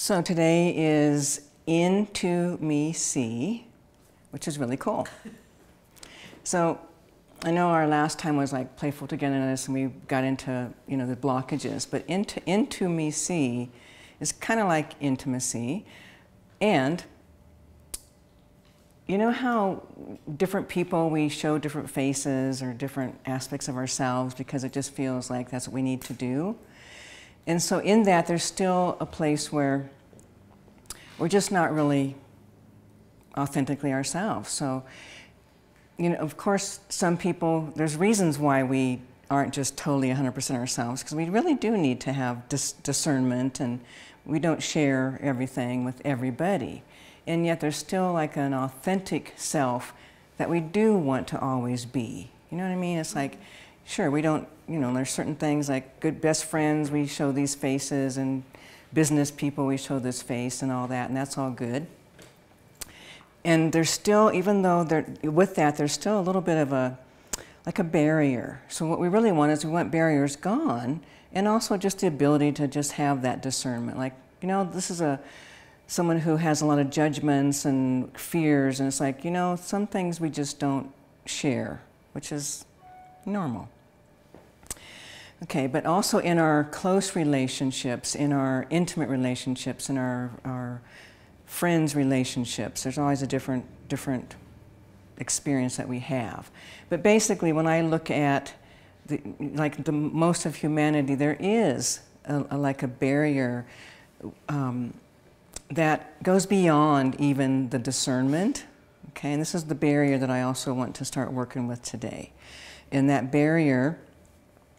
So today is In-To-Me-See, which is really cool. So I know our last time was like playful togetherness, and we got into the blockages, but In-To-Me-See is kind of like intimacy. And you know how different people, we show different faces or different aspects of ourselves because it just feels like that's what we need to do. And so in that, there's still a place where we're just not really authentically ourselves. So, of course, some people, there's reasons why we aren't just totally 100% ourselves, because we really do need to have discernment, and we don't share everything with everybody. And yet there's still like an authentic self that we do want to always be. You know what I mean? It's like, sure, we don't, there's certain things like good best friends, we show these faces, and business people, we show this face and all that, and that's all good. And there's still, even though with that, there's still a little bit of like a barrier. So what we really want is we want barriers gone, and also just the ability to just have that discernment. Like, this is someone who has a lot of judgments and fears, and it's like, some things we just don't share, which is normal. Okay, but also in our close relationships, in our intimate relationships, in our friends' relationships, there's always a different experience that we have. But basically, when I look at the most of humanity, there is like a barrier that goes beyond even the discernment. Okay, and this is the barrier that I also want to start working with today. And that barrier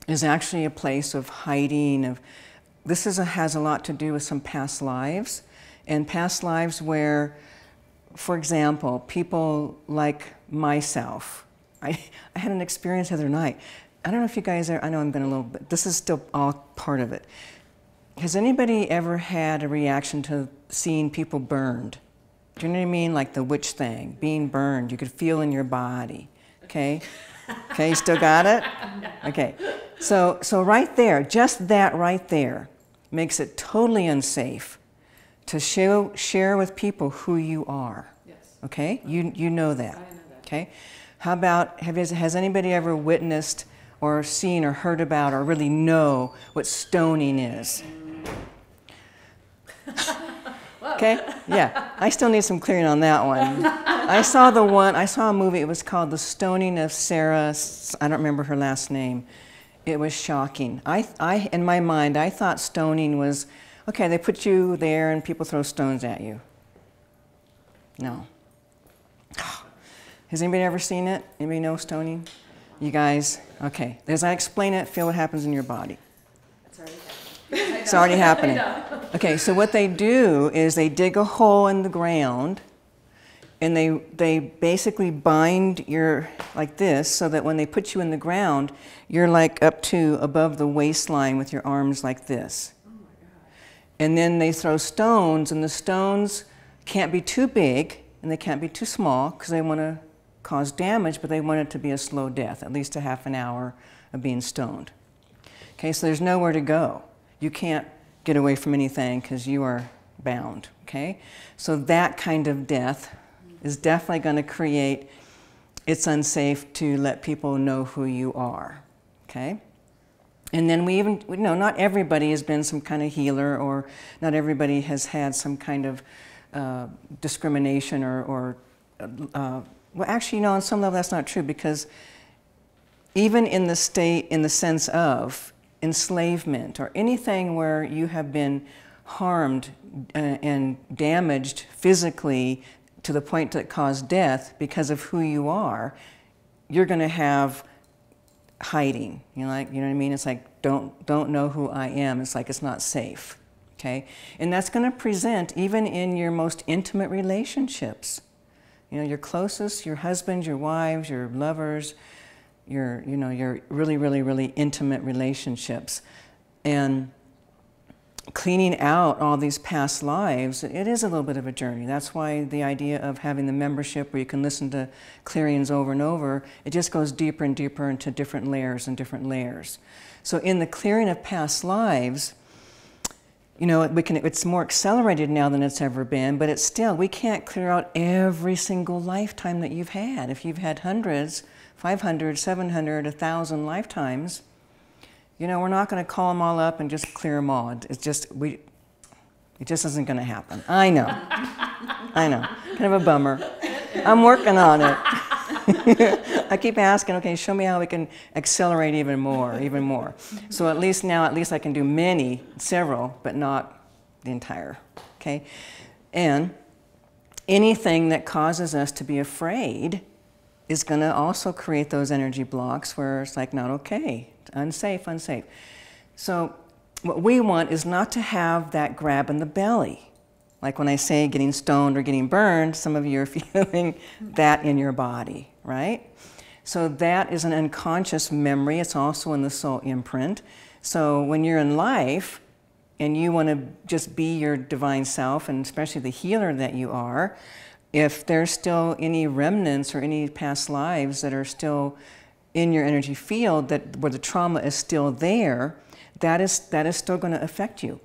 is actually a place of hiding. This has a lot to do with some past lives, and past lives where, for example, people like myself. I had an experience the other night. I don't know if you guys are, I know I'm going a little bit, this is still all part of it. Has anybody ever had a reaction to seeing people burned? Do you know what I mean? Like the witch thing, being burned, you could feel in your body, okay? Okay, you still got it? Okay, so right there, just that right there makes it totally unsafe to share with people who you are. Yes. Okay, you know that. I know that. Okay, how about, has anybody ever witnessed or seen or heard about or really know what stoning is? Okay, yeah, I still need some clearing on that one. I saw a movie, it was called The Stoning of Sarah, I don't remember her last name. It was shocking. In my mind, I thought stoning was, okay, they put you there and people throw stones at you. No. Has anybody ever seen it? Anybody know stoning? You guys, okay, as I explain it, feel what happens in your body. That's already happening. It's already happening. Okay, so what they do is they dig a hole in the ground, and they basically bind your, like this, so that when they put you in the ground, you're like up to above the waistline with your arms like this. Oh my God. And then they throw stones, and the stones can't be too big, and they can't be too small, because they want to cause damage, but they want it to be a slow death, at least a half an hour of being stoned. Okay, so there's nowhere to go. You can't get away from anything because you are bound, okay? So that kind of death is definitely going to create, it's unsafe to let people know who you are, okay? And then we even, not everybody has been some kind of healer, or not everybody has had some kind of discrimination or well, actually, on some level that's not true, because even in the state, in the sense of enslavement or anything where you have been harmed and damaged physically to the point that caused death because of who you are, you're going to have hiding. You know what I mean? It's like, don't know who I am. It's like, it's not safe. Okay. And that's going to present even in your most intimate relationships, your closest, your husbands, your wives, your lovers, your really, really, really intimate relationships. And cleaning out all these past lives, it is a little bit of a journey. That's why the idea of having the membership where you can listen to clearings over and over, it just goes deeper and deeper into different layers and different layers. So in the clearing of past lives, You know, it's more accelerated now than it's ever been, but it's still, we can't clear out every single lifetime that you've had. If you've had hundreds, 500, 700, 1,000 lifetimes, you know, we're not going to call them all up and just clear them all. It's just, it just isn't going to happen. I know. I know. Kind of a bummer. I'm working on it. I keep asking, okay, show me how we can accelerate even more, even more. So at least now, at least I can do many, several, but not the entire, okay? And anything that causes us to be afraid is going to also create those energy blocks where it's like, not okay, unsafe, unsafe. So what we want is not to have that grab in the belly. Like when I say getting stoned or getting burned, some of you are feeling that in your body, right? So that is an unconscious memory. It's also in the soul imprint. So when you're in life and you want to just be your divine self, and especially the healer that you are, if there's still any remnants or any past lives that are still in your energy field, that where the trauma is still there, that is still going to affect you.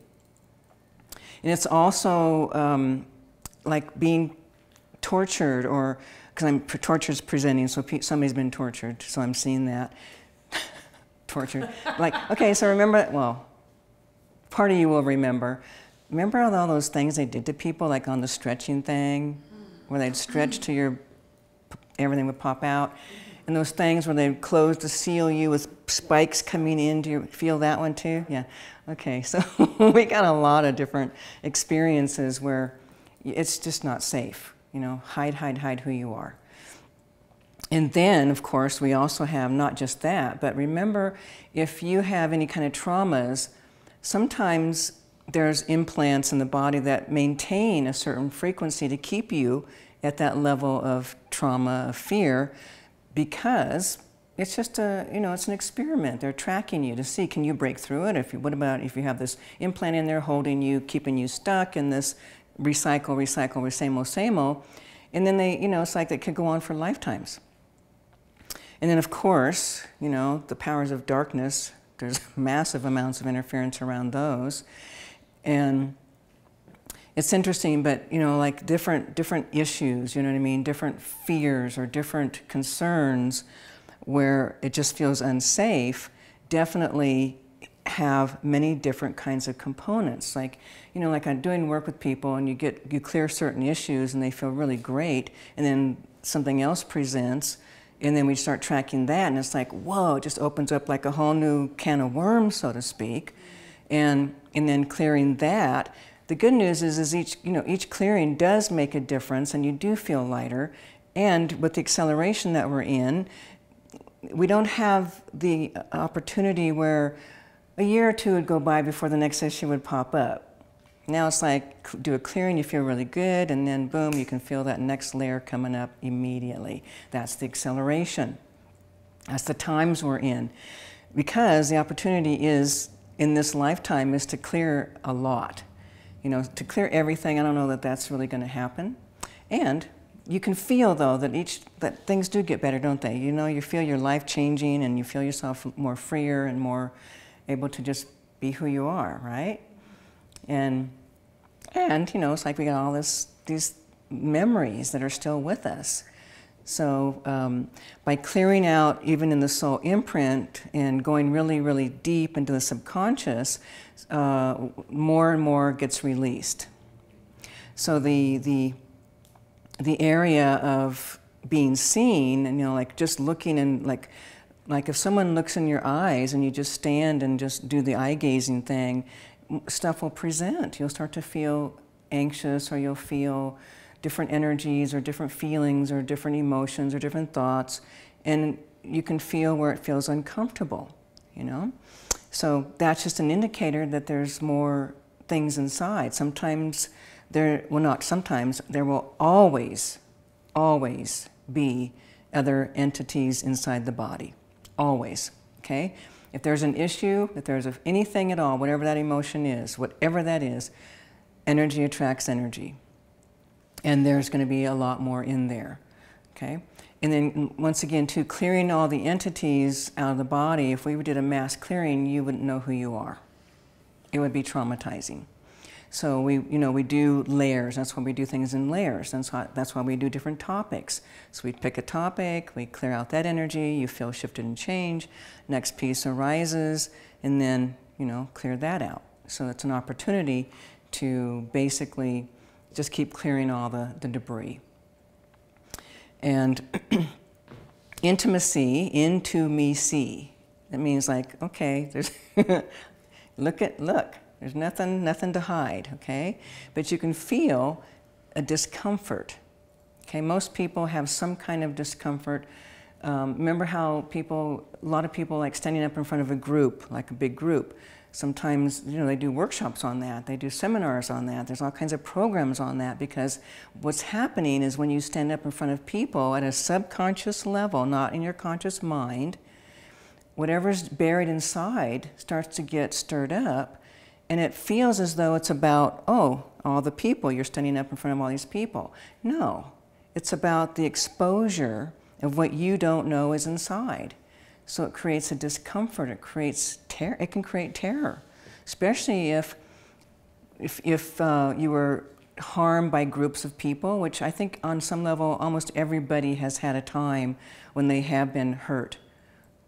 And it's also like being tortured, or because I'm torture's presenting, so somebody's been tortured, so I'm seeing that tortured. Like, okay, so remember, well, part of you will remember. Remember all those things they did to people, like on the stretching thing, where they'd stretch to your everything would pop out, and those things where they'd close to seal you with spikes coming in. Do you feel that one too? Yeah. Okay, so we got a lot of different experiences where it's just not safe. You know, hide, hide, hide who you are. And then, of course, we also have not just that, but remember, if you have any kind of traumas, sometimes there's implants in the body that maintain a certain frequency to keep you at that level of trauma, of fear, because it's just a, you know, it's an experiment. They're tracking you to see, can you break through it? What about if you have this implant in there holding you, keeping you stuck in this recycle, recycle, same-o, same-o. And then they, you know, it's like it could go on for lifetimes. And then, of course, you know, the powers of darkness, there's massive amounts of interference around those. And it's interesting, but, you know, like different issues, you know what I mean? Different fears or different concerns where it just feels unsafe, definitely have many different kinds of components. Like, you know, like I'm doing work with people and you clear certain issues and they feel really great, and then something else presents, and then we start tracking that, and it's like, whoa, it just opens up like a whole new can of worms, so to speak. And then clearing that, the good news is each, you know, each clearing does make a difference and you do feel lighter. And with the acceleration that we're in, we don't have the opportunity where a year or two would go by before the next issue would pop up. Now it's like, do a clearing, you feel really good, and then boom, you can feel that next layer coming up immediately. That's the acceleration. That's the times we're in. Because the opportunity is, in this lifetime, is to clear a lot. You know, to clear everything, I don't know that that's really going to happen. And you can feel, though, that that things do get better, don't they? You know, you feel your life changing and you feel yourself more freer and more able to just be who you are, right? And you know, it's like we got all these memories that are still with us. So by clearing out, even in the soul imprint, and going really, really deep into the subconscious, more and more gets released. So the area of being seen, and you know, like just looking, and like if someone looks in your eyes and you just stand and just do the eye gazing thing, stuff will present. You'll start to feel anxious, or you'll feel different energies or different feelings or different emotions or different thoughts, and you can feel where it feels uncomfortable, you know? So that's just an indicator that there's more things inside. Sometimes there, well, not sometimes, there will always be other entities inside the body. Always, okay? If there's an issue, if there's anything at all, whatever that emotion is, whatever that is, energy attracts energy. And there's going to be a lot more in there, okay? And then, once again, too, clearing all the entities out of the body, if we did a mass clearing, you wouldn't know who you are. It would be traumatizing. So we, we do layers. That's why we do things in layers. That's why we do different topics. So we pick a topic, we clear out that energy, you feel shifted and change, next piece arises, and then, clear that out. So it's an opportunity to basically just keep clearing all the debris. And intimacy, in-to-me-see. That means like, okay, there's look. There's nothing to hide, okay? But you can feel a discomfort, okay? Most people have some kind of discomfort. Remember how people, a lot of people like standing up in front of a group, like a big group. Sometimes, they do workshops on that. They do seminars on that. There's all kinds of programs on that, because what's happening is when you stand up in front of people at a subconscious level, not in your conscious mind, whatever's buried inside starts to get stirred up. And it feels as though it's about, oh, all the people, you're standing up in front of all these people. No, it's about the exposure of what you don't know is inside. So it creates a discomfort, it creates terror, it can create terror. Especially if you were harmed by groups of people, which I think on some level almost everybody has had a time when they have been hurt.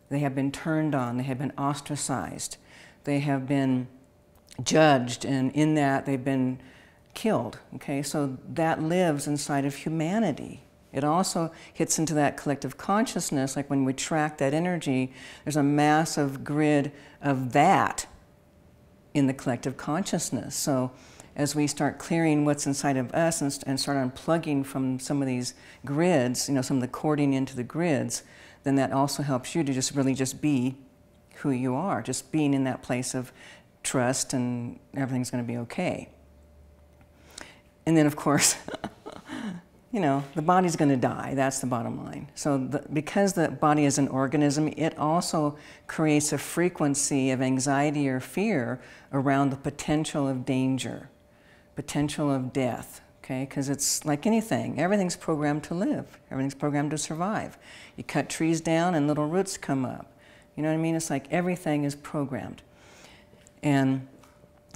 They have been turned on, they have been ostracized, they have been judged, and in that they've been killed, okay? So that lives inside of humanity. It also hits into that collective consciousness, like when we track that energy, there's a massive grid of that in the collective consciousness. So as we start clearing what's inside of us and start unplugging from some of these grids, some of the cording into the grids, then that also helps you to just really just be who you are, just being in that place of trust, and everything's going to be okay. And then, of course, the body's going to die. That's the bottom line. So because the body is an organism, it also creates a frequency of anxiety or fear around the potential of danger, potential of death, okay? Because it's like anything. Everything's programmed to live. Everything's programmed to survive. You cut trees down and little roots come up. You know what I mean? It's like everything is programmed. And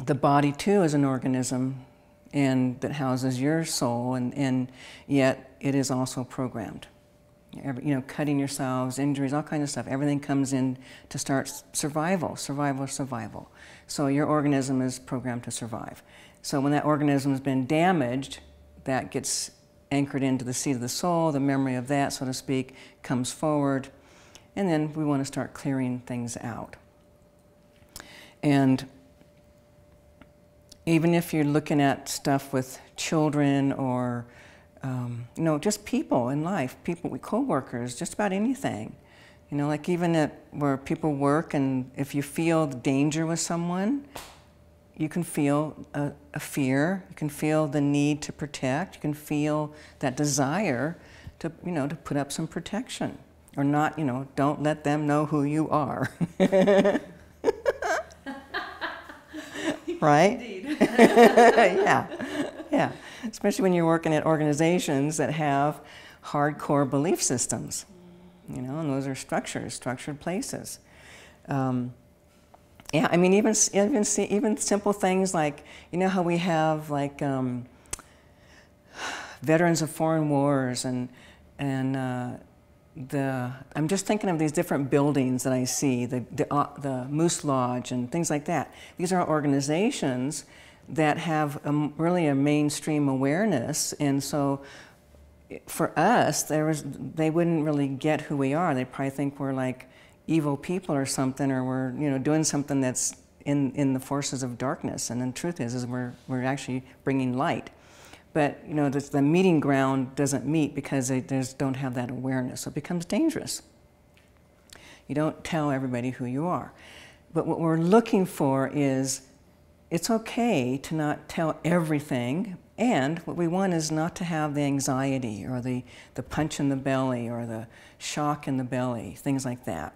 the body, too, is an organism, and that houses your soul, and yet it is also programmed. Cutting yourselves, injuries, all kinds of stuff. Everything comes in to start survival, survival, survival. So your organism is programmed to survive. So when that organism has been damaged, that gets anchored into the seat of the soul, the memory of that, so to speak, comes forward. And then we want to start clearing things out. And even if you're looking at stuff with children or, just people in life, people with co-workers, just about anything, like even at where people work, and if you feel danger with someone, you can feel a fear, you can feel the need to protect, you can feel that desire to, to put up some protection, or not, don't let them know who you are. Right? Indeed. Yeah. Especially when you're working at organizations that have hardcore belief systems, and those are structured places. Yeah, I mean, even simple things like, how we have like veterans of foreign wars I'm just thinking of these different buildings that I see, the Moose Lodge and things like that. These are organizations that have really a mainstream awareness, and so for us, they wouldn't really get who we are. They probably think we're like evil people or something, or we're doing something that's in the forces of darkness. And the truth is we're actually bringing light. But the meeting ground doesn't meet because they just don't have that awareness, so it becomes dangerous. You don't tell everybody who you are. But what we're looking for is, it's okay to not tell everything, and what we want is not to have the anxiety or the punch in the belly or the shock in the belly, things like that.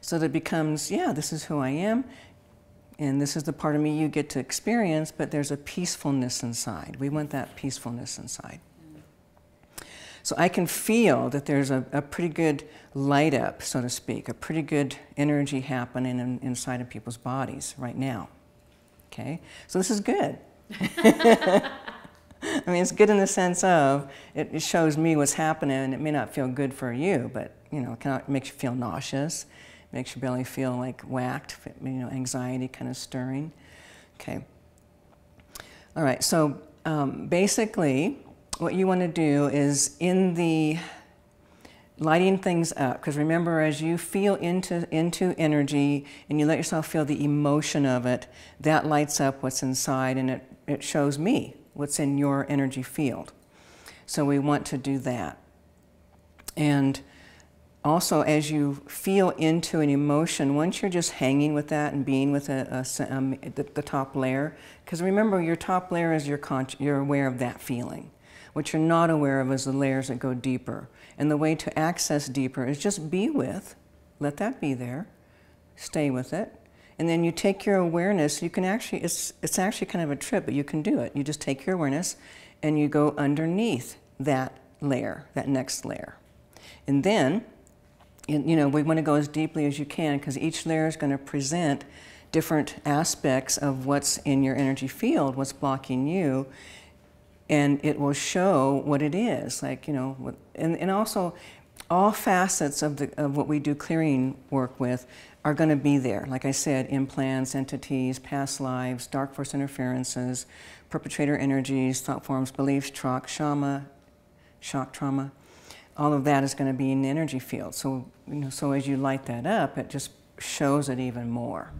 So that it becomes, yeah, this is who I am, and this is the part of me you get to experience, but there's a peacefulness inside. We want that peacefulness inside. So I can feel that there's a pretty good light up, so to speak, a pretty good energy happening inside of people's bodies right now. Okay, so this is good. I mean, it's good in the sense of it shows me what's happening. It may not feel good for you, but you know, it makes you feel nauseous, makes your belly feel like whacked, you know, anxiety kind of stirring. Okay. All right. So basically, what you want to do is in the lighting things up, because remember, as you feel into energy and you let yourself feel the emotion of it, that lights up what's inside, and it shows me what's in your energy field. So we want to do that. And also, as you feel into an emotion, once you're just hanging with that and being with the top layer, because remember, your top layer is you're aware of that feeling. What you're not aware of is the layers that go deeper. And the way to access deeper is just be with, let that be there, stay with it. And then you take your awareness, you can actually, it's actually kind of a trip, but you can do it. You just take your awareness and you go underneath that layer, that next layer. And then, you know, we want to go as deeply as you can, because each layer is going to present different aspects of what's in your energy field, what's blocking you. And it will show what it is, like, you know, and also all facets of what we do clearing work with are going to be there. Like I said, implants, entities, past lives, dark force interferences, perpetrator energies, thought forms, beliefs, shock, trauma, all of that is going to be in the energy field. So, you know, so as you light that up, it just shows it even more.